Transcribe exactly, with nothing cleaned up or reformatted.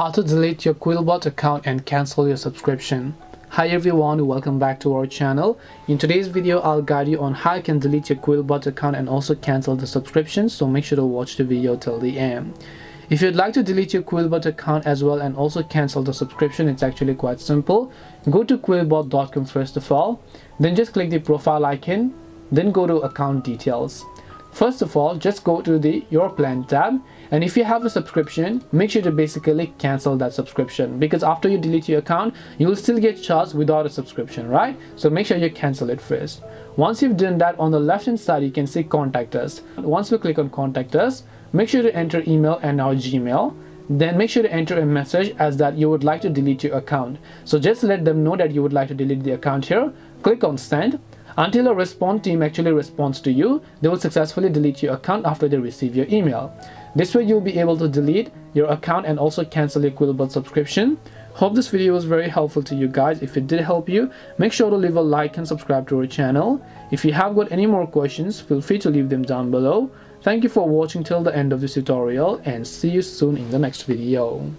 How to delete your Quillbot account and cancel your subscription. Hi everyone, welcome back to our channel. In today's video, I'll guide you on how you can delete your Quillbot account and also cancel the subscription, so make sure to watch the video till the end. If you'd like to delete your Quillbot account as well and also cancel the subscription, it's actually quite simple. Go to quillbot dot com first of all, then just click the profile icon, then go to account details. First of all, just go to the Your Plan tab, and if you have a subscription, make sure to basically cancel that subscription, because after you delete your account, you will still get charged without a subscription, right? So make sure you cancel it first. Once you've done that, on the left hand side, you can see Contact Us. Once we click on Contact Us, make sure to enter email and our Gmail. Then make sure to enter a message as that you would like to delete your account. So just let them know that you would like to delete the account here. Click on Send. Until a response team actually responds to you, they will successfully delete your account after they receive your email. This way you'll be able to delete your account and also cancel your Quillbot subscription. Hope this video was very helpful to you guys. If it did help you, make sure to leave a like and subscribe to our channel. If you have got any more questions, feel free to leave them down below. Thank you for watching till the end of this tutorial, and see you soon in the next video.